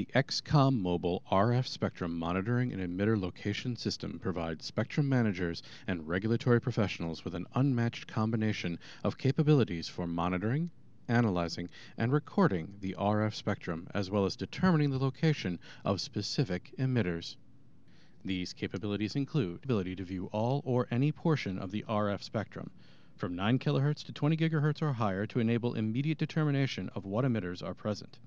The X-COM mobile RF spectrum monitoring and emitter location system provides spectrum managers and regulatory professionals with an unmatched combination of capabilities for monitoring, analyzing, and recording the RF spectrum, as well as determining the location of specific emitters. These capabilities include the ability to view all or any portion of the RF spectrum, from 9 kHz to 20 GHz or higher, to enable immediate determination of what emitters are present.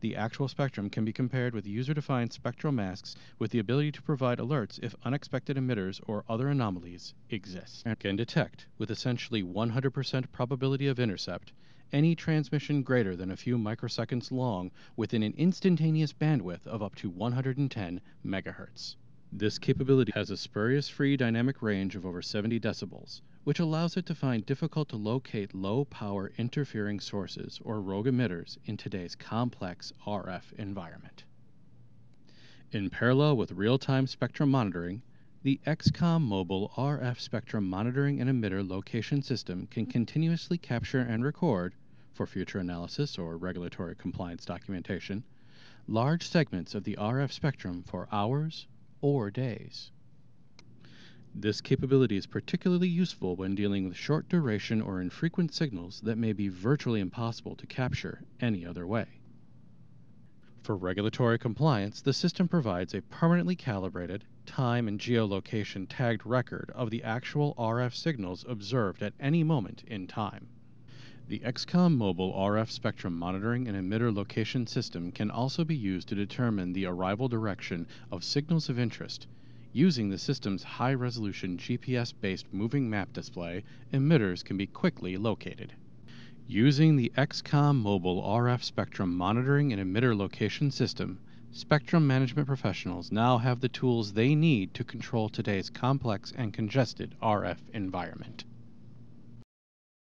The actual spectrum can be compared with user-defined spectral masks, with the ability to provide alerts if unexpected emitters or other anomalies exist, and can detect, with essentially 100% probability of intercept, any transmission greater than a few microseconds long within an instantaneous bandwidth of up to 110 MHz. This capability has a spurious-free dynamic range of over 70 decibels, which allows it to find difficult-to-locate low-power interfering sources or rogue emitters in today's complex RF environment. In parallel with real-time spectrum monitoring, the X-COM mobile RF spectrum monitoring and emitter location system can continuously capture and record, for future analysis or regulatory compliance documentation, large segments of the RF spectrum for hours or days. This capability is particularly useful when dealing with short duration or infrequent signals that may be virtually impossible to capture any other way. For regulatory compliance, the system provides a permanently calibrated, time and geolocation tagged record of the actual RF signals observed at any moment in time. The X-COM mobile RF spectrum monitoring and emitter location system can also be used to determine the arrival direction of signals of interest using the system's high-resolution GPS-based moving map display. Emitters can be quickly located. Using the X-COM mobile RF spectrum monitoring and emitter location system, spectrum management professionals now have the tools they need to control today's complex and congested RF environment.